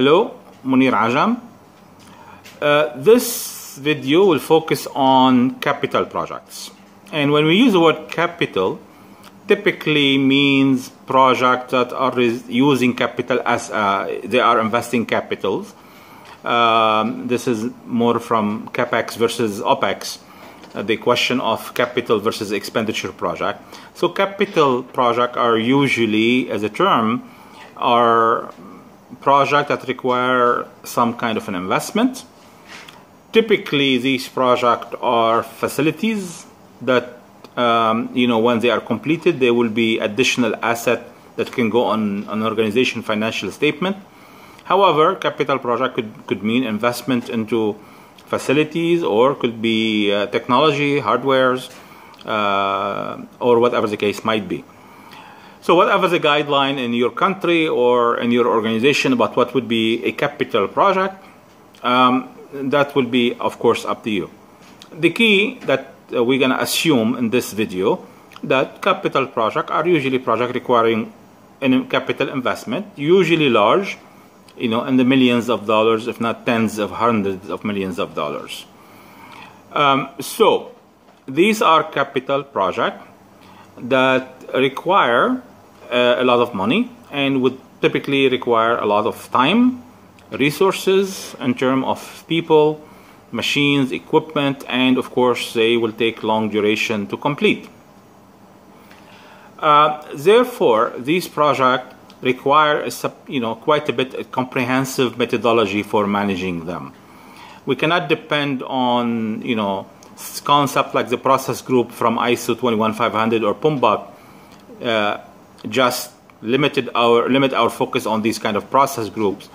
Hello, Munir Ajam. This video will focus on capital projects. And when we use the word capital, typically means projects that are using capital as they are investing capitals. This is more from CapEx versus OpEx, the question of capital versus expenditure project. So capital projects are usually, as a term, are projects that require some kind of an investment. Typically, these projects are facilities that, when they are completed, there will be additional asset that can go on an organization financial statement. However, capital project could mean investment into facilities, or could be technology, hardwares, or whatever the case might be. So whatever the guideline in your country or in your organization about what would be a capital project, that will be, of course, up to you. The key that we're going to assume in this video, that capital projects are usually projects requiring a capital investment, usually large, in the millions of dollars, if not tens of hundreds of millions of dollars. So these are capital projects that require a lot of money and would typically require a lot of time, resources in terms of people, machines, equipment, and of course they will take long duration to complete. Therefore, these projects require quite a bit of comprehensive methodology for managing them. We cannot depend on concept like the process group from ISO 21500 or PMBOK. Just limit our focus on these kind of process groups.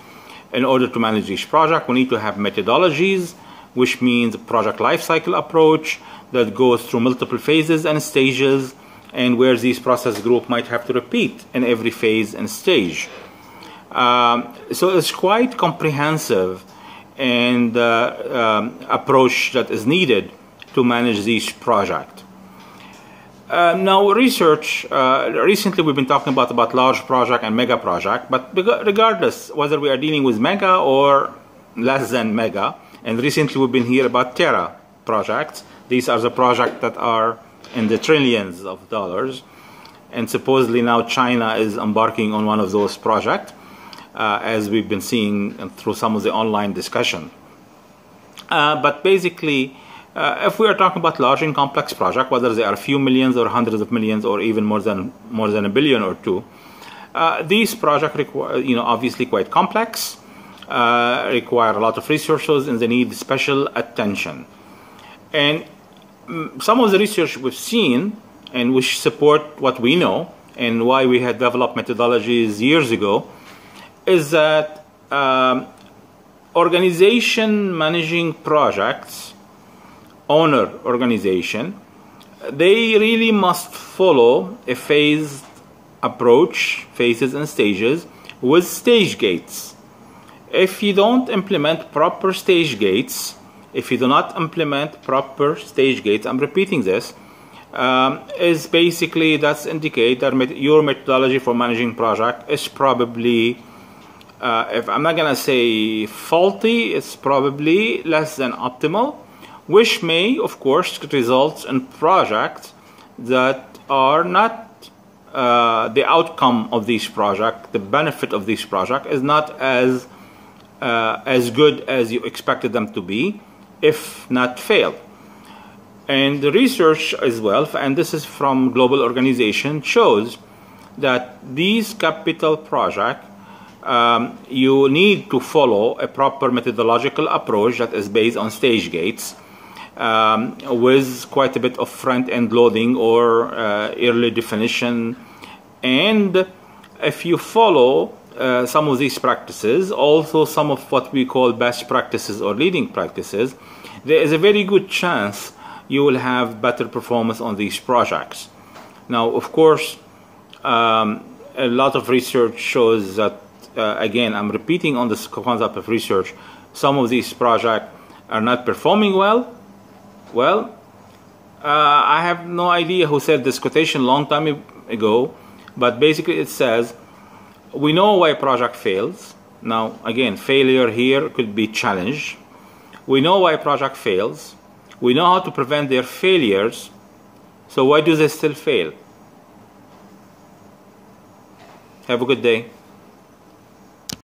In order to manage each project, we need to have methodologies, which means project life cycle approach that goes through multiple phases and stages, and where these process group might have to repeat in every phase and stage. So it's quite comprehensive and approach that is needed to manage these projects. Now, research, recently we've been talking about large project and mega project, but regardless whether we are dealing with mega or less than mega, and recently we've been here about Terra projects. These are the projects that are in the trillions of dollars, and supposedly now China is embarking on one of those projects, as we've been seeing through some of the online discussion. But basically, if we are talking about large and complex projects, whether they are a few millions or hundreds of millions or even more than a billion or two, these projects require, obviously quite complex, require a lot of resources, and they need special attention. And some of the research we've seen, and which support what we know and why we had developed methodologies years ago, is that organization managing projects, owner organization, they really must follow a phased approach, phases and stages, with stage gates. If you don't implement proper stage gates, I'm repeating this, is basically that's indicate that your methodology for managing project is probably, if I'm not gonna say faulty, it's probably less than optimal, which may, of course, result in projects that are not, the outcome of these projects, the benefit of these projects is not as good as you expected them to be, if not fail. And the research as well, and this is from global organization, shows that these capital projects, you need to follow a proper methodological approach that is based on stage gates, with quite a bit of front-end loading or early definition. And if you follow some of these practices, also some of what we call best practices or leading practices, there is a very good chance you will have better performance on these projects. Now, of course, a lot of research shows that, again, I'm repeating on this concept of research, some of these projects are not performing well. Well, I have no idea who said this quotation a long time ago, but basically it says, we know why project fails. Now again, failure here could be challenge. We know why a project fails. We know how to prevent their failures. So why do they still fail? Have a good day.